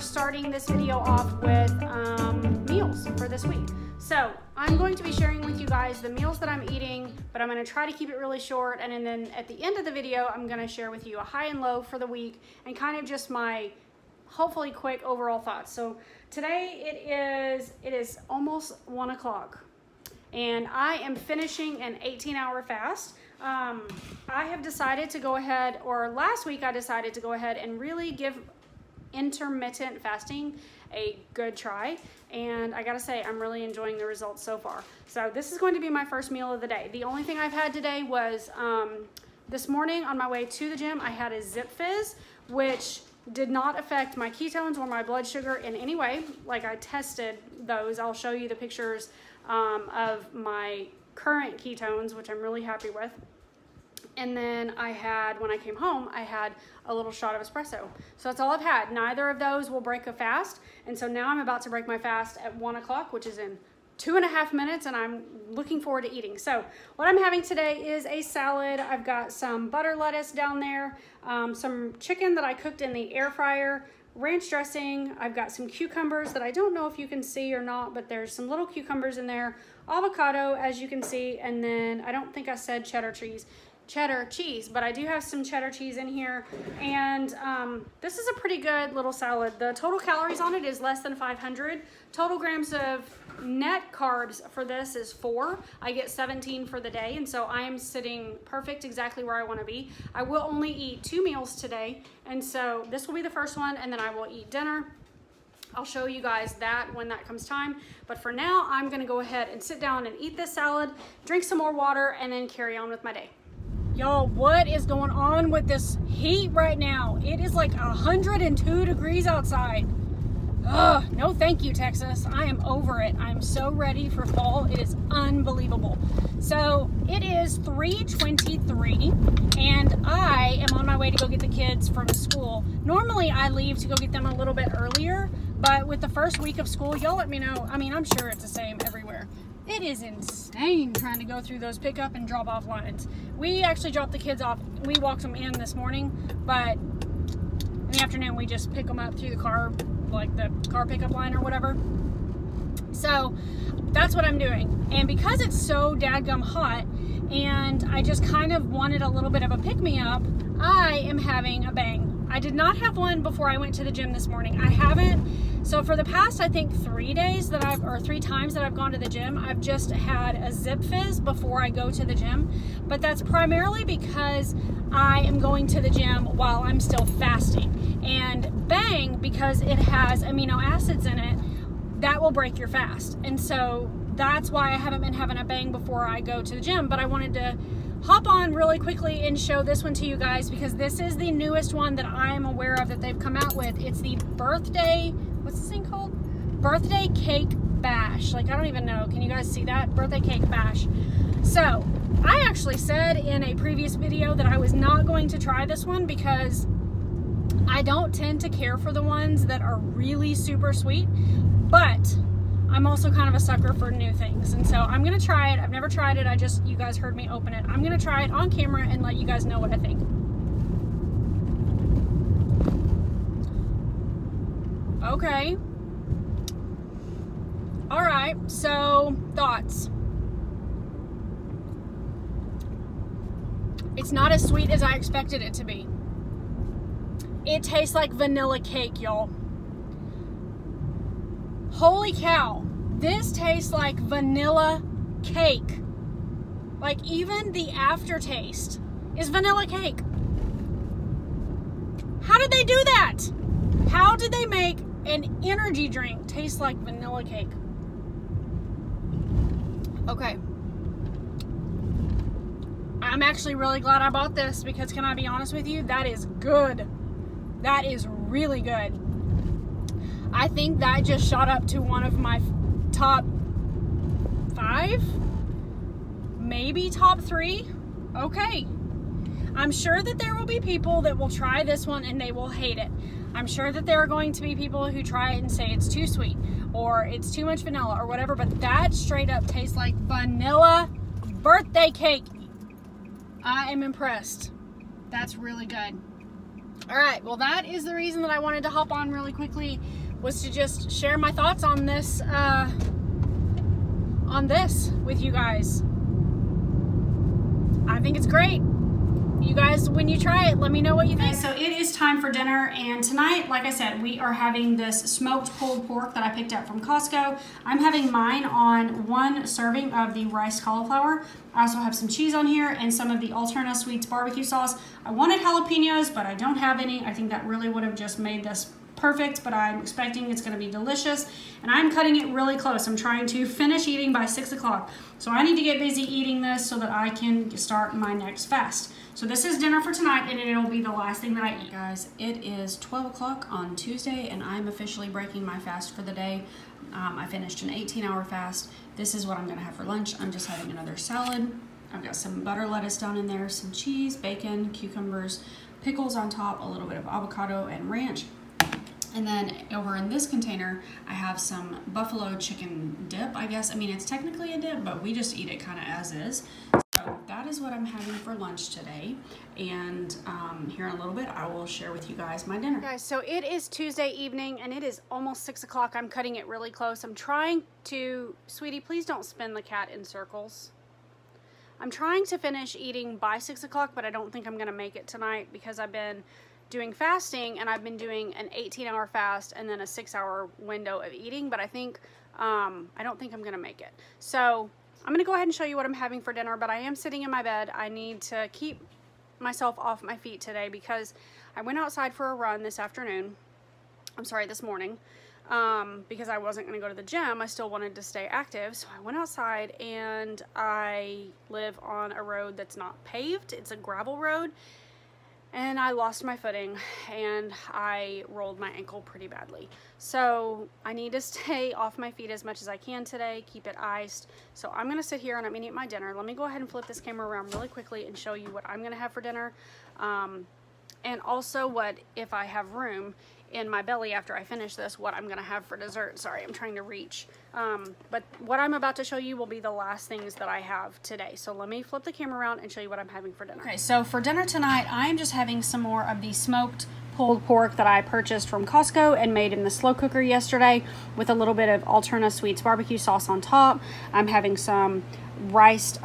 we're starting this video off with meals for this week. So I'm going to be sharing with you guys the meals that I'm eating, but I'm going to try to keep it really short. And then at the end of the video, I'm going to share with you a high and low for the week and kind of just my hopefully quick overall thoughts. So today it is almost 1 o'clock and I am finishing an 18-hour fast. I have decided to go ahead, or last week I decided to go ahead and really give intermittent fasting a good try, and I gotta say I'm really enjoying the results so far. So this is going to be my first meal of the day. The only thing I've had today was this morning on my way to the gym I had a Zipfizz, which did not affect my ketones or my blood sugar in any way. Like, I tested those. I'll show you the pictures of my current ketones, which I'm really happy with. And then I had, when I came home, I had a little shot of espresso. So that's all I've had. Neither of those will break a fast. And so now I'm about to break my fast at 1 o'clock, which is in 2.5 minutes, and I'm looking forward to eating. So what I'm having today is a salad. I've got some butter lettuce down there, some chicken that I cooked in the air fryer, ranch dressing. I've got some cucumbers that I don't know if you can see or not, but there's some little cucumbers in there, avocado, as you can see, and then I don't think I said cheddar cheese, but I do have some cheddar cheese in here. And this is a pretty good little salad. The total calories on it is less than 500. Total grams of net carbs for this is 4. I get 17 for the day, and so I am sitting perfect, exactly where I want to be. I will only eat 2 meals today, and so this will be the first one, and then I will eat dinner. I'll show you guys that when that comes time, but for now I'm going to go ahead and sit down and eat this salad, drink some more water, and then carry on with my day. Y'all, what is going on with this heat right now? It is like 102 degrees outside. Ugh, no thank you, Texas. I am over it. I'm so ready for fall. It is unbelievable. So it is 3:23 and I am on my way to go get the kids from school. Normally I leave to go get them a little bit earlier, but with the first week of school, y'all let me know. I mean, I'm sure it's the same everywhere. It is insane trying to go through those pickup and drop off lines. We actually dropped the kids off. We walked them in this morning, but in the afternoon we just pick them up through the car, like the car pickup line or whatever. So that's what I'm doing. And because it's so dadgum hot and I just kind of wanted a little bit of a pick-me-up, I am having a Bang. I did not have one before I went to the gym this morning. I haven't. So for the past, I think 3 days that I've, or 3 times that I've gone to the gym, I've just had a Zipfizz before I go to the gym. But that's primarily because I am going to the gym while I'm still fasting. And Bang, because it has amino acids in it, that will break your fast. And so that's why I haven't been having a Bang before I go to the gym, but I wanted to hop on really quickly and show this one to you guys because this is the newest one that I am aware of that they've come out with. It's the birthday, what's this thing called? Birthday Cake Bash. Like, I don't even know. Can you guys see that? Birthday Cake Bash. So I actually said in a previous video that I was not going to try this one because I don't tend to care for the ones that are really super sweet, but I'm also kind of a sucker for new things. And so I'm gonna try it. I've never tried it. I just, you guys heard me open it. I'm gonna try it on camera and let you guys know what I think. Okay. All right, so thoughts. It's not as sweet as I expected it to be. It tastes like vanilla cake, y'all. Holy cow, this tastes like vanilla cake. Like, even the aftertaste is vanilla cake. How did they do that? How did they make an energy drink taste like vanilla cake? Okay. I'm actually really glad I bought this because, can I be honest with you? That is good. That is really good. I think that just shot up to one of my top 5, maybe top 3. Okay. I'm sure that there will be people that will try this one and they will hate it. I'm sure that there are going to be people who try it and say it's too sweet or it's too much vanilla or whatever, but that straight up tastes like vanilla birthday cake. I am impressed. That's really good. All right, well, that is the reason that I wanted to hop on really quickly, was to just share my thoughts on this with you guys. I think it's great. You guys, when you try it, let me know what you think. So it is time for dinner, and tonight, like I said, we are having this smoked pulled pork that I picked up from Costco. I'm having mine on one serving of the rice cauliflower. I also have some cheese on here and some of the Alterna Sweets barbecue sauce. I wanted jalapenos, but I don't have any. I think that really would have just made this perfect, but I'm expecting it's going to be delicious, and I'm cutting it really close. I'm trying to finish eating by 6 o'clock, so I need to get busy eating this so that I can start my next fast. So this is dinner for tonight, and it'll be the last thing that I eat. Guys, it is 12 o'clock on Tuesday, and I'm officially breaking my fast for the day. I finished an 18-hour fast. This is what I'm going to have for lunch. I'm just having another salad. I've got some butter lettuce down in there, some cheese, bacon, cucumbers, pickles on top, a little bit of avocado and ranch. And then over in this container, I have some buffalo chicken dip, I guess. I mean, it's technically a dip, but we just eat it kind of as is. So that is what I'm having for lunch today. And here in a little bit, I will share with you guys my dinner. Guys, so it is Tuesday evening, and it is almost 6 o'clock. I'm cutting it really close. I'm trying to, sweetie, please don't spin the cat in circles. I'm trying to finish eating by 6 o'clock, but I don't think I'm gonna make it tonight because I've been doing fasting, and I've been doing an 18-hour fast and then a 6-hour window of eating, but I think I don't think I'm gonna make it. So I'm gonna go ahead and show you what I'm having for dinner, but I am sitting in my bed. I need to keep myself off my feet today because I went outside for a run this afternoon. I'm sorry, this morning, because I wasn't gonna go to the gym. I still wanted to stay active, so I went outside, and I live on a road that's not paved. It's a gravel road. And I lost my footing, and I rolled my ankle pretty badly. So I need to stay off my feet as much as I can today, keep it iced. So I'm gonna sit here and I'm gonna eat my dinner. Let me go ahead and flip this camera around really quickly and show you what I'm gonna have for dinner. And also what, if I have room in my belly after I finish this, what I'm gonna have for dessert. Sorry, I'm trying to reach. But what I'm about to show you will be the last things that I have today. So let me flip the camera around and show you what I'm having for dinner. Okay, so for dinner tonight, I'm just having some more of the smoked pulled pork that I purchased from Costco and made in the slow cooker yesterday with a little bit of Alterna Sweets barbecue sauce on top. I'm having some mashed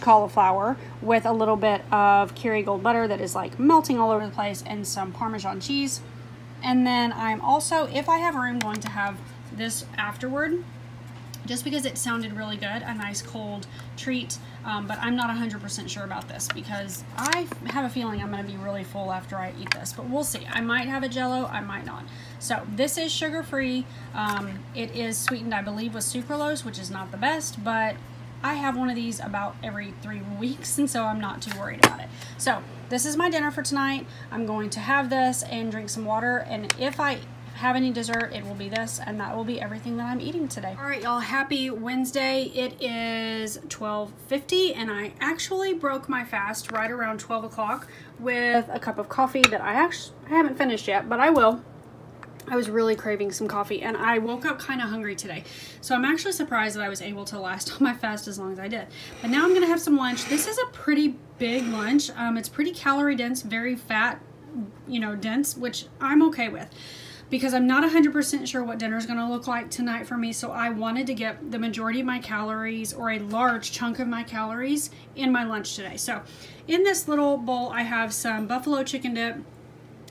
cauliflower with a little bit of Kerrygold butter that is like melting all over the place, and some Parmesan cheese. And then I'm also, if I have room, going to have this afterward, just because it sounded really good, a nice cold treat, but I'm not 100% sure about this because I have a feeling I'm gonna be really full after I eat this, but we'll see. I might have a Jell-O, I might not. So this is sugar-free. It is sweetened, I believe, with sucralose, which is not the best, but I have one of these about every 3 weeks, and so I'm not too worried about it. So this is my dinner for tonight. I'm going to have this and drink some water, and if I have any dessert, it will be this, and that will be everything that I'm eating today. All right, y'all, happy Wednesday. It is 12:50, and I actually broke my fast right around 12 o'clock with a cup of coffee that I haven't finished yet, but I will. I was really craving some coffee, and I woke up kind of hungry today. So I'm actually surprised that I was able to last on my fast as long as I did. But now I'm gonna have some lunch. This is a pretty big lunch. It's pretty calorie dense, very fat, dense, which I'm okay with, because I'm not 100% sure what dinner is gonna look like tonight for me, so I wanted to get the majority of my calories, or a large chunk of my calories, in my lunch today. So in this little bowl, I have some buffalo chicken dip.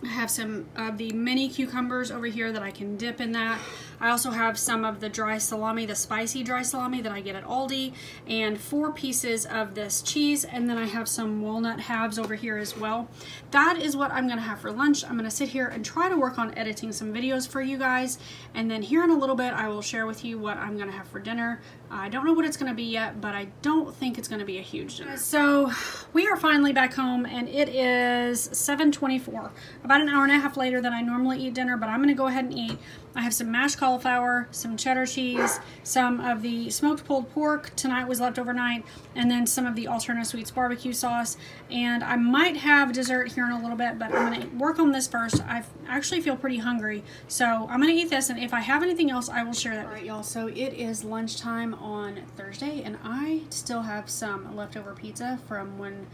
I have some of the mini cucumbers over here that I can dip in that. I also have some of the dry salami, the spicy dry salami that I get at Aldi, and 4 pieces of this cheese, and then I have some walnut halves over here as well. That is what I'm gonna have for lunch. I'm gonna sit here and try to work on editing some videos for you guys, and then here in a little bit, I will share with you what I'm gonna have for dinner. I don't know what it's gonna be yet, but I don't think it's gonna be a huge dinner. So we are finally back home, and it is 7:24. About an hour and a half later than I normally eat dinner, but I'm gonna go ahead and eat. I have some mashed cauliflower, some cheddar cheese, some of the smoked pulled pork, tonight was left overnight, and then some of the Alterna Sweets barbecue sauce. And I might have dessert here in a little bit, but I'm gonna work on this first. I actually feel pretty hungry, so I'm gonna eat this, and if I have anything else, I will share that. All right, y'all, so it is lunchtime on Thursday, and I still have some leftover pizza from when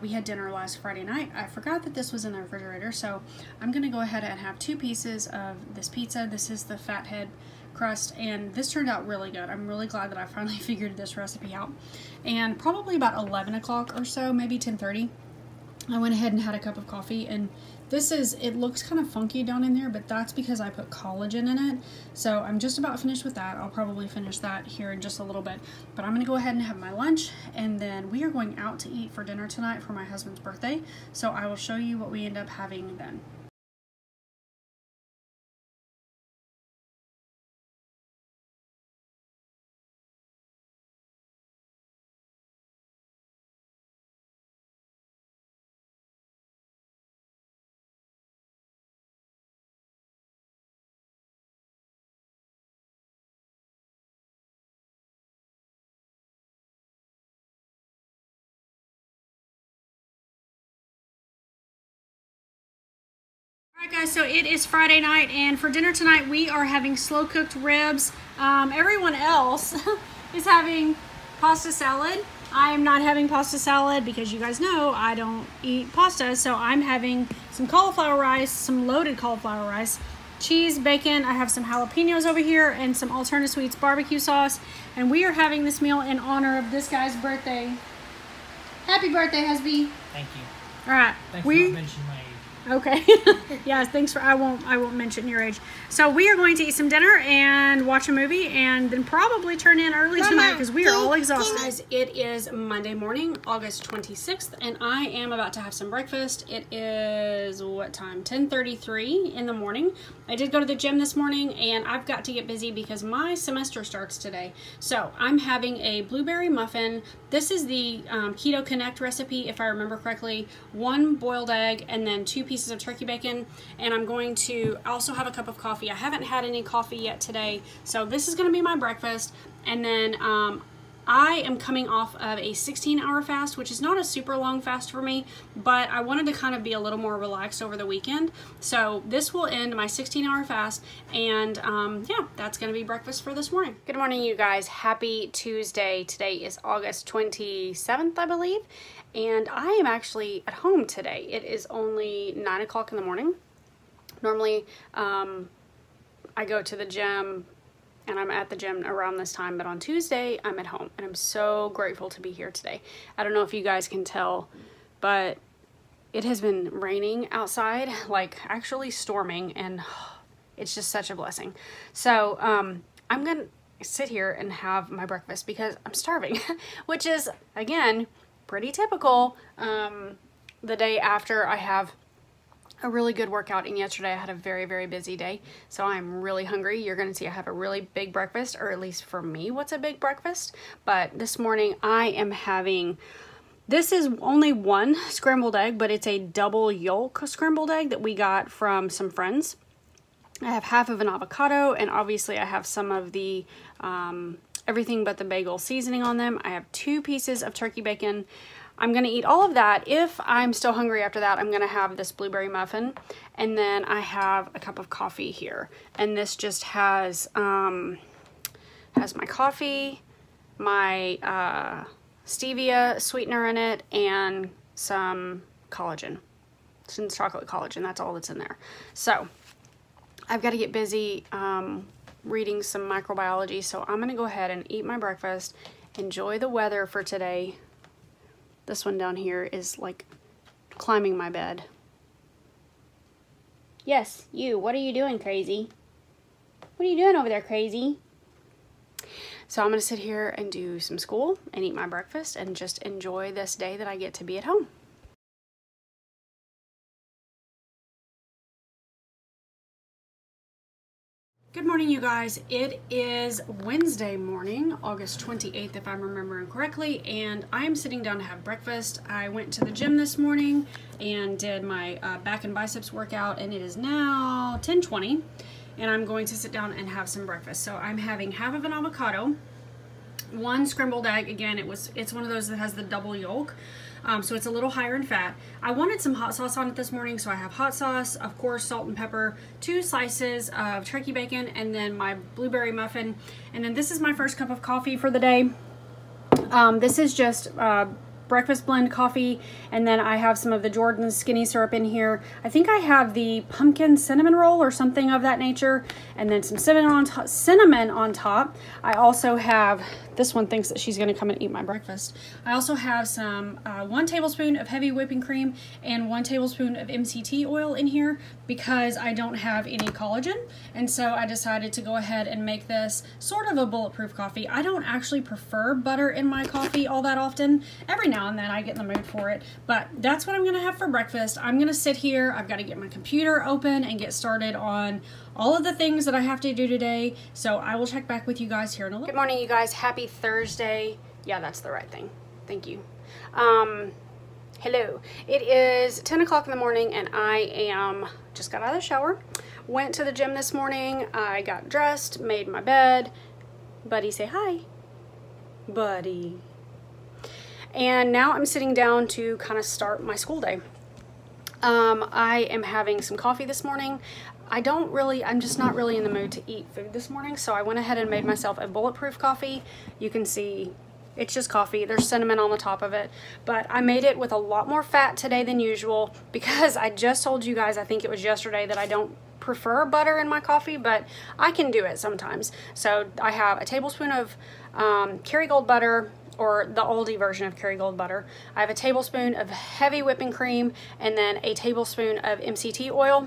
we had dinner last Friday night. I forgot that this was in the refrigerator, so I'm gonna go ahead and have two pieces of this pizza. This is the fathead crust, and this turned out really good. I'm really glad that I finally figured this recipe out. And probably about 11 o'clock or so, maybe 10:30, I went ahead and had a cup of coffee, and this is, it looks kind of funky down in there, but that's because I put collagen in it. So I'm just about finished with that. I'll probably finish that here in just a little bit, but I'm gonna go ahead and have my lunch, and then we are going out to eat for dinner tonight for my husband's birthday. So I will show you what we end up having then. Alright guys, so it is Friday night, and for dinner tonight we are having slow cooked ribs. Everyone else is having pasta salad. I am not having pasta salad because you guys know I don't eat pasta, so I'm having some cauliflower rice, some loaded cauliflower rice, cheese, bacon. I have some jalapenos over here and some Alterna Sweets barbecue sauce, and we are having this meal in honor of this guy's birthday. Happy birthday, Husby. Thank you. Alright. Thanks for not mentioning my age. Okay. Yeah, thanks for, I won't mention your age. So we are going to eat some dinner and watch a movie and then probably turn in early tonight because we are all exhausted. Guys, it is Monday morning, August 26th, and I am about to have some breakfast. It is, what time? 10:33 in the morning. I did go to the gym this morning, and I've got to get busy because my semester starts today. So I'm having a blueberry muffin. This is the Keto Connect recipe, if I remember correctly. 1 boiled egg and then 2 pieces of turkey bacon, and I'm going to also have a cup of coffee. I haven't had any coffee yet today, so this is going to be my breakfast. And then I am coming off of a 16-hour fast, which is not a super long fast for me, but I wanted to kind of be a little more relaxed over the weekend. So this will end my 16-hour fast, and yeah, that's gonna be breakfast for this morning. Good morning, you guys. Happy Tuesday. Today is August 27th, I believe, and I am actually at home today. It is only 9 o'clock in the morning. Normally, I go to the gym, and I'm at the gym around this time, but on Tuesday I'm at home, and I'm so grateful to be here today. I don't know if you guys can tell, but it has been raining outside, like actually storming, and it's just such a blessing. So I'm gonna sit here and have my breakfast because I'm starving, which is, again, pretty typical the day after I have a really good workout, and yesterday I had a very, very busy day, so I'm really hungry. You're gonna see I have a really big breakfast, or at least for me, what's a big breakfast. But this morning I am having, this is only 1 scrambled egg, but it's a double yolk scrambled egg that we got from some friends. I have half of an avocado, and obviously I have some of the everything but the bagel seasoning on them. I have 2 pieces of turkey bacon. I'm gonna eat all of that. If I'm still hungry after that, I'm gonna have this blueberry muffin, and then I have a cup of coffee here. And this just has my coffee, my stevia sweetener in it, and some collagen. It's chocolate collagen, that's all that's in there. So I've gotta get busy reading some microbiology, so I'm gonna go ahead and eat my breakfast, enjoy the weather for today. This one down here is like climbing my bed. Yes, you. What are you doing, crazy? What are you doing over there, crazy? So I'm gonna sit here and do some school and eat my breakfast and just enjoy this day that I get to be at home. Good morning, you guys. It is Wednesday morning, August 28th, if I'm remembering correctly, and I'm sitting down to have breakfast. I went to the gym this morning and did my back and biceps workout, and it is now 10:20, and I'm going to sit down and have some breakfast. So I'm having half of an avocado, 1 scrambled egg. Again, it's one of those that has the double yolk, so it's a little higher in fat. I wanted some hot sauce on it this morning, so I have hot sauce, of course, salt and pepper, 2 slices of turkey bacon, and then my blueberry muffin. And then this is my first cup of coffee for the day. This is just breakfast blend coffee, and then I have some of the Jordan's skinny syrup in here. I think I have the pumpkin cinnamon roll or something of that nature, and then some cinnamon on top. I also have, this one thinks that she's gonna come and eat my breakfast. I also have some 1 tablespoon of heavy whipping cream and 1 tablespoon of MCT oil in here because I don't have any collagen, and so I decided to go ahead and make this sort of a bulletproof coffee. I don't actually prefer butter in my coffee all that often. Every now and then I get in the mood for it, but that's what I'm gonna have for breakfast. I'm gonna sit here, I've got to get my computer open and get started on all of the things that I have to do today, so I will check back with you guys here in a little. Good morning, you guys. Happy Thursday. Yeah, that's the right thing. Thank you. Hello. It is 10 o'clock in the morning and I am just got out of the shower, went to the gym this morning, I got dressed, made my bed. Buddy, say hi. Buddy. And now I'm sitting down to kind of start my school day. I am having some coffee this morning. I'm just not really in the mood to eat food this morning, so I went ahead and made myself a bulletproof coffee. You can see it's just coffee. There's cinnamon on the top of it, but I made it with a lot more fat today than usual because I just told you guys, I think it was yesterday, that I don't prefer butter in my coffee, but I can do it sometimes. So I have a tablespoon of Kerrygold butter, or the Aldi version of Kerrygold butter. I have a tablespoon of heavy whipping cream and then a tablespoon of MCT oil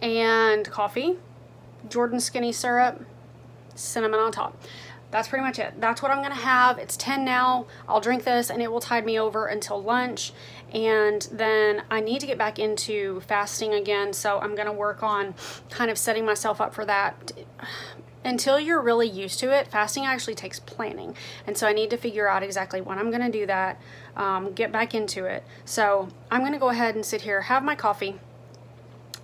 and coffee, Jordan's skinny syrup, cinnamon on top. That's pretty much it. That's what I'm gonna have. It's 10 now. I'll drink this and it will tide me over until lunch. And then I need to get back into fasting again, so I'm gonna work on kind of setting myself up for that. Until you're really used to it, fasting actually takes planning. And so I need to figure out exactly when I'm gonna do that, get back into it. So I'm gonna go ahead and sit here, have my coffee,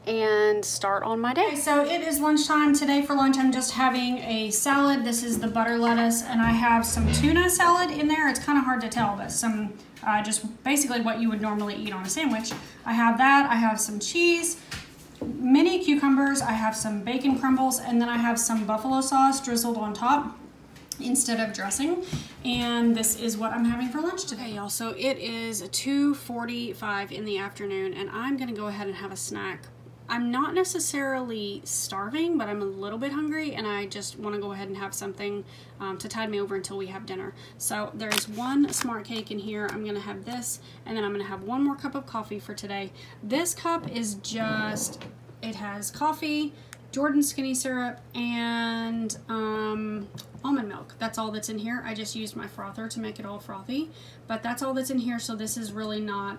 and start on my day. Okay, so it is lunchtime. Today for lunch, I'm just having a salad. This is the butter lettuce, and I have some tuna salad in there. It's kind of hard to tell, but some just basically what you would normally eat on a sandwich. I have that, I have some cheese, mini cucumbers, I have some bacon crumbles, and then I have some buffalo sauce drizzled on top instead of dressing. And this is what I'm having for lunch today, y'all. So it is 2:45 in the afternoon, and I'm gonna go ahead and have a snack. I'm not necessarily starving, but I'm a little bit hungry, and I just want to go ahead and have something to tide me over until we have dinner. So there's one Smart Cake in here. I'm going to have this, and then I'm going to have one more cup of coffee for today. This cup is just, it has coffee, Jordan's skinny syrup, and almond milk. That's all that's in here. I just used my frother to make it all frothy, but that's all that's in here, so this is really not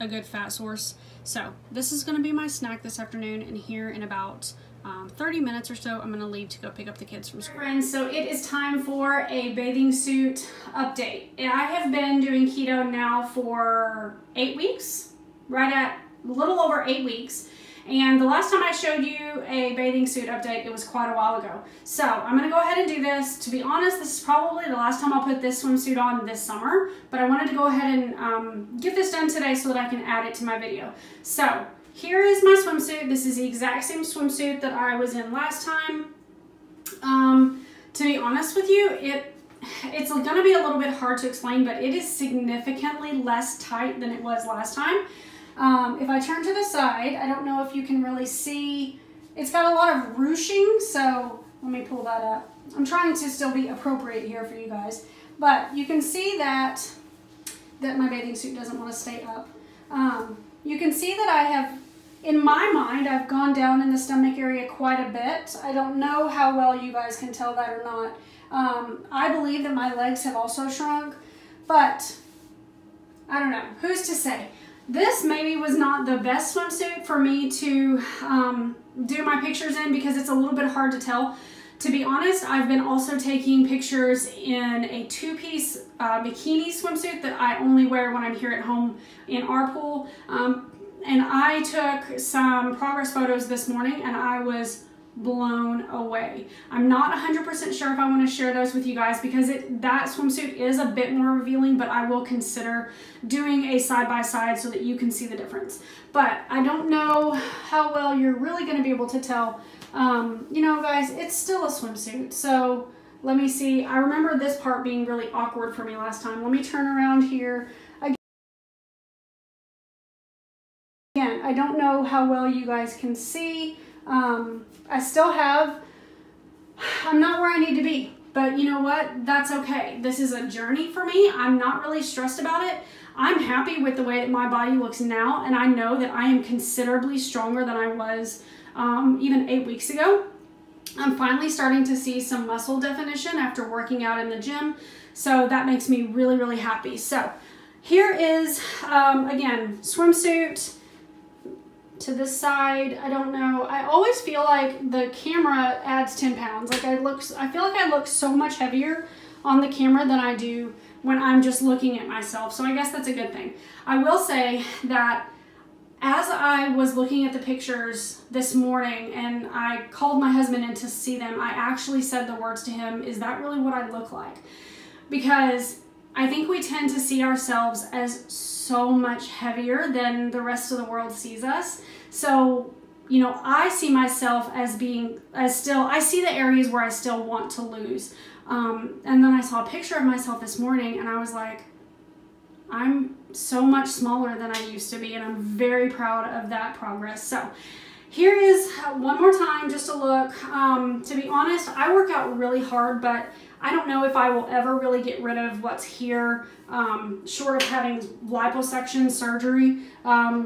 a good fat source. So this is going to be my snack this afternoon, and here in about 30 minutes or so, I'm going to leave to go pick up the kids from school. Friends, so it is time for a bathing suit update. I have been doing keto now for 8 weeks, right at a little over 8 weeks. And the last time I showed you a bathing suit update, it was quite a while ago. So I'm gonna go ahead and do this. To be honest, this is probably the last time I'll put this swimsuit on this summer, but I wanted to go ahead and get this done today so that I can add it to my video. So here is my swimsuit. This is the exact same swimsuit that I was in last time. To be honest with you, it's gonna be a little bit hard to explain, but it is significantly less tight than it was last time. If I turn to the side, I don't know if you can really see, it's got a lot of ruching, so let me pull that up. I'm trying to still be appropriate here for you guys, but you can see that my bathing suit doesn't want to stay up. You can see that I have, in my mind, I've gone down in the stomach area quite a bit. I don't know how well you guys can tell that or not. I believe that my legs have also shrunk, but I don't know, who's to say? This maybe was not the best swimsuit for me to do my pictures in because it's a little bit hard to tell. To be honest, I've been also taking pictures in a two-piece bikini swimsuit that I only wear when I'm here at home in our pool. And I took some progress photos this morning and I was blown away. I'm not 100% sure if I want to share those with you guys because that swimsuit is a bit more revealing, but I will consider doing a side-by-side so that you can see the difference. But I don't know how well you're really going to be able to tell. You know, guys, it's still a swimsuit, so Let me see. I remember this part being really awkward for me last time. Let me turn around here. Again, I don't know how well you guys can see. I still have, I'm not where I need to be, but you know what? That's okay. This is a journey for me. I'm not really stressed about it. I'm happy with the way that my body looks now, and I know that I am considerably stronger than I was even 8 weeks ago. I'm finally starting to see some muscle definition after working out in the gym, so that makes me really, really happy. So here is, again, swimsuit to this side. I don't know. I always feel like the camera adds 10 pounds. Like I feel like I look so much heavier on the camera than I do when I'm just looking at myself. So I guess that's a good thing. I will say that as I was looking at the pictures this morning and I called my husband in to see them, I actually said the words to him, is that really what I look like? Because I think we tend to see ourselves as so much heavier than the rest of the world sees us. So, you know, I see myself as being, I see the areas where I still want to lose. And then I saw a picture of myself this morning and I was like, I'm so much smaller than I used to be, and I'm very proud of that progress. So here is one more time, just a look. To be honest, I work out really hard, but I don't know if I will ever really get rid of what's here, short of having liposuction surgery,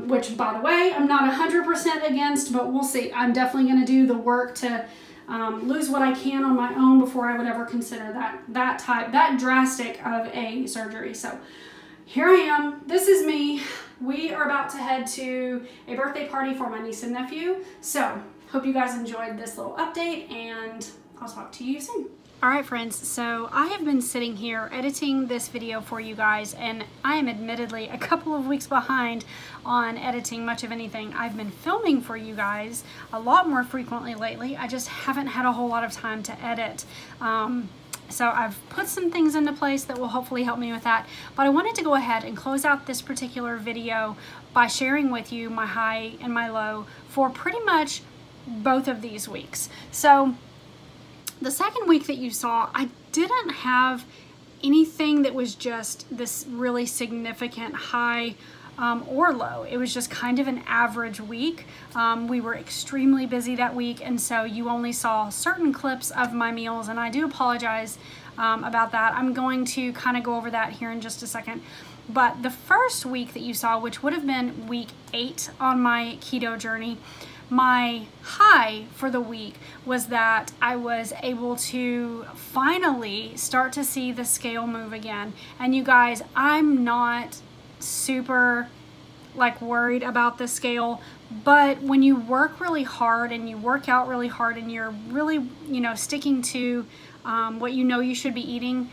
which, by the way, I'm not 100% against, but we'll see. I'm definitely going to do the work to lose what I can on my own before I would ever consider that drastic of a surgery. So here I am. This is me. We are about to head to a birthday party for my niece and nephew. So hope you guys enjoyed this little update, and I'll talk to you soon. All right, friends, so I have been sitting here editing this video for you guys, and I am admittedly a couple of weeks behind on editing much of anything. I've been filming for you guys a lot more frequently lately. I just haven't had a whole lot of time to edit. So I've put some things into place that will hopefully help me with that. But I wanted to go ahead and close out this particular video by sharing with you my high and my low for pretty much both of these weeks. So the second week that you saw, I didn't have anything that was just this really significant high or low. It was just kind of an average week. We were extremely busy that week, and so you only saw certain clips of my meals, and I do apologize about that. I'm going to kind of go over that here in just a second. But the first week that you saw, which would have been week 8 on my keto journey, my high for the week was that I was able to finally start to see the scale move again. And you guys, I'm not super worried about the scale, but when you work really hard and you work out really hard and you're really, you know, sticking to what you know you should be eating,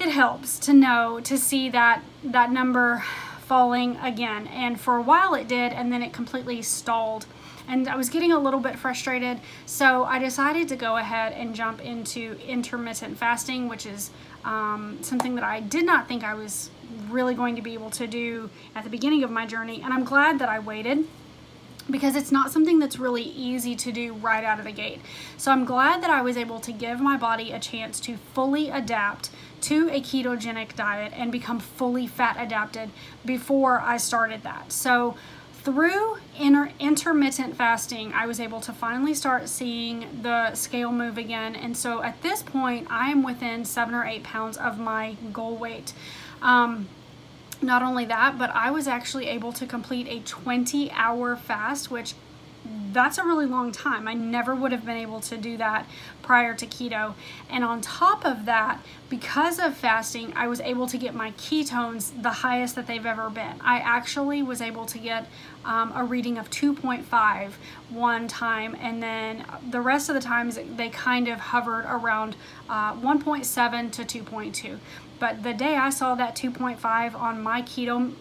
it helps to know, to see that number falling again. And for a while it did, and then it completely stalled, and I was getting a little bit frustrated, so I decided to go ahead and jump into intermittent fasting, which is something that I did not think I was really going to be able to do at the beginning of my journey, and I'm glad that I waited, because it's not something that's really easy to do right out of the gate. So I'm glad that I was able to give my body a chance to fully adapt to a ketogenic diet and become fully fat adapted before I started that. So through intermittent fasting, I was able to finally start seeing the scale move again. And so at this point, I am within 7 or 8 pounds of my goal weight. Not only that, but I was actually able to complete a 20-hour fast, which that's a really long time. I never would have been able to do that prior to keto. And on top of that, because of fasting, I was able to get my ketones the highest that they've ever been. I actually was able to get a reading of 2.5 one time, and then the rest of the times they kind of hovered around 1.7 to 2.2. But the day I saw that 2.5 on my keto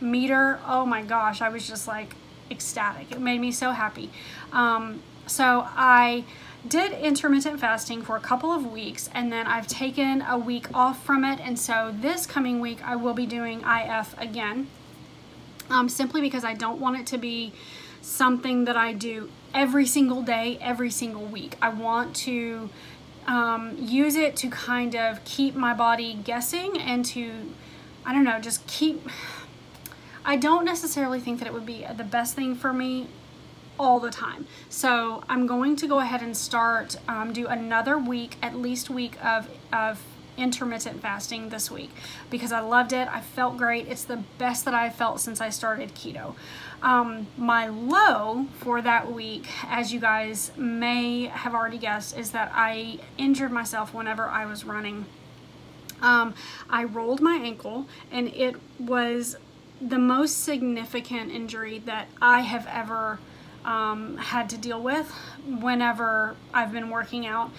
meter, oh my gosh, I was just like ecstatic. It made me so happy. So I did intermittent fasting for a couple of weeks, and then I've taken a week off from it. And so this coming week I will be doing IF again, simply because I don't want it to be something that I do every single day, every single week. I want to use it to kind of keep my body guessing and to, I don't know, just keep, I don't necessarily think that it would be the best thing for me all the time. So I'm going to go ahead and start, do another week, at least week of intermittent fasting this week, because I loved it. I felt great. It's the best that I've felt since I started keto. My low for that week, as you guys may have already guessed, is that I injured myself whenever I was running. I rolled my ankle, and it was the most significant injury that I have ever had to deal with whenever I've been working out.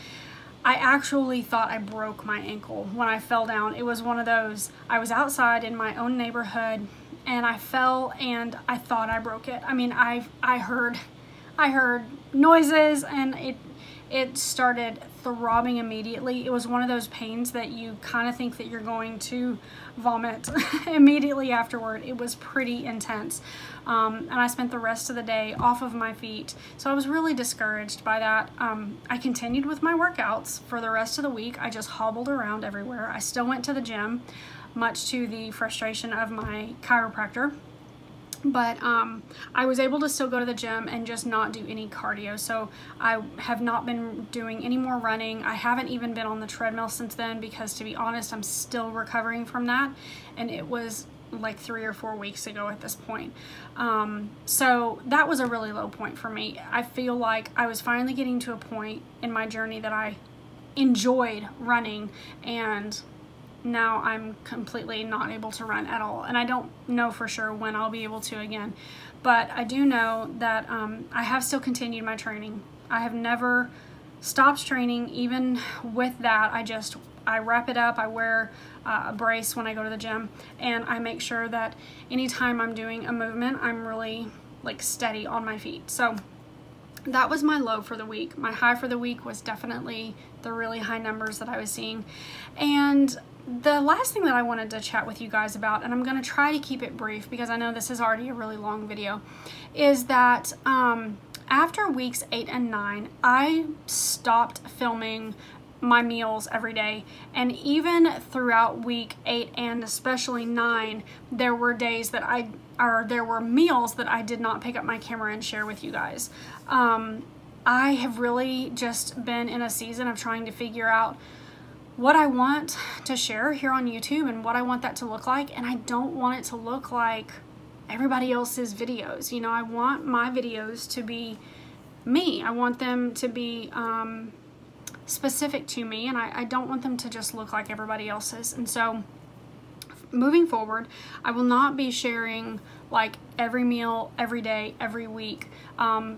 I actually thought I broke my ankle when I fell down. It was one of those, I was outside in my own neighborhood and I fell and I thought I broke it. I mean, I heard noises and it started throbbing immediately. It was one of those pains that you kind of think that you're going to vomit immediately afterward. It was pretty intense. And I spent the rest of the day off of my feet. So I was really discouraged by that. I continued with my workouts for the rest of the week. I just hobbled around everywhere. I still went to the gym, much to the frustration of my chiropractor. But I was able to still go to the gym and just not do any cardio. So I have not been doing any more running. I haven't even been on the treadmill since then because, to be honest, I'm still recovering from that. And it was like 3 or 4 weeks ago at this point. So that was a really low point for me. I feel like I was finally getting to a point in my journey that I enjoyed running, and now I'm completely not able to run at all. And I don't know for sure when I'll be able to again, but I do know that I have still continued my training. I have never stopped training. Even with that, I wrap it up. I wear a brace when I go to the gym, and I make sure that anytime I'm doing a movement, I'm really like steady on my feet. So that was my low for the week. My high for the week was definitely the really high numbers that I was seeing. And the last thing that I wanted to chat with you guys about, and I'm going to try to keep it brief because I know this is already a really long video, is that after weeks 8 and 9, I stopped filming my meals every day. And even throughout week 8 and especially 9, there were days that there were meals that I did not pick up my camera and share with you guys. I have really just been in a season of trying to figure out what I want to share here on YouTube and what I want that to look like. And I don't want it to look like everybody else's videos. You know, I want my videos to be me. I want them to be specific to me, and I don't want them to just look like everybody else's. And so moving forward, I will not be sharing like every meal, every day, every week,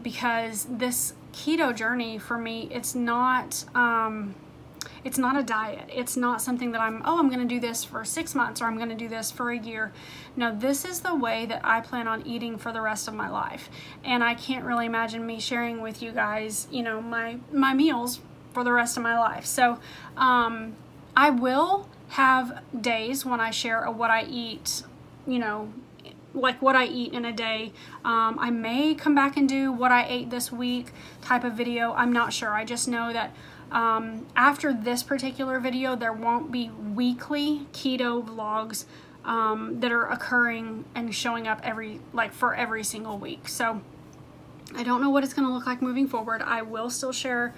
because this keto journey for me, it's not a diet. It's not something that I'm going to do this for 6 months, or I'm going to do this for a year. No, this is the way that I plan on eating for the rest of my life. And I can't really imagine me sharing with you guys, you know, my meals for the rest of my life. So, I will have days when I share what I eat, you know, like what I eat in a day. I may come back and do what I ate this week type of video. I'm not sure. I just know that after this particular video, there won't be weekly keto vlogs that are occurring and showing up for every single week. So I don't know what it's going to look like moving forward. I will still share,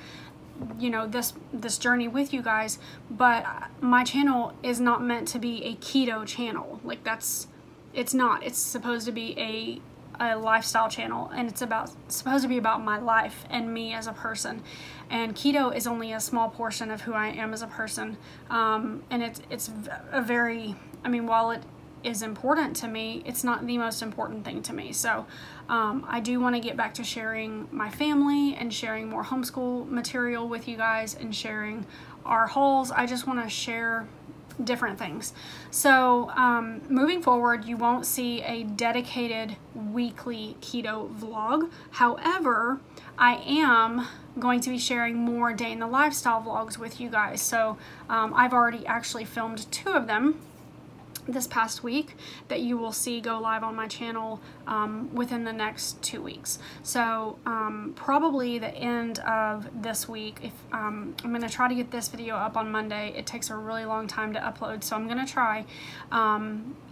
you know, this journey with you guys, but my channel is not meant to be a keto channel. Like it's not. It's supposed to be a lifestyle channel, and it's supposed to be about my life and me as a person. And keto is only a small portion of who I am as a person. And it's a very, I mean, while it is important to me, it's not the most important thing to me. So I do want to get back to sharing my family and sharing more homeschool material with you guys and sharing our hauls. I just want to share different things. So moving forward, you won't see a dedicated weekly keto vlog. However, I am going to be sharing more day in the lifestyle vlogs with you guys. So I've already actually filmed 2 of them. this past week that you will see go live on my channel within the next 2 weeks. So probably the end of this week. If I'm gonna try to get this video up on Monday. It takes a really long time to upload, so I'm gonna try.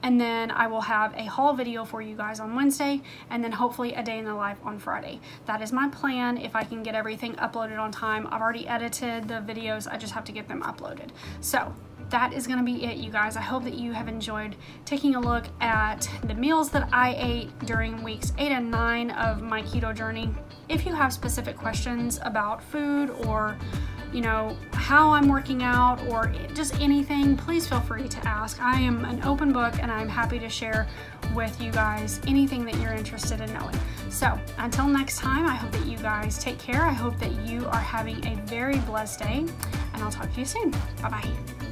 And then I will have a haul video for you guys on Wednesday, and then hopefully a day in the life on Friday. That is my plan if I can get everything uploaded on time. I've already edited the videos, I just have to get them uploaded. So that is gonna be it, you guys. I hope that you have enjoyed taking a look at the meals that I ate during weeks 8 and 9 of my keto journey. If you have specific questions about food, or you know, how I'm working out, or just anything, please feel free to ask. I am an open book, and I'm happy to share with you guys anything that you're interested in knowing. So until next time, I hope that you guys take care. I hope that you are having a very blessed day, and I'll talk to you soon. Bye-bye.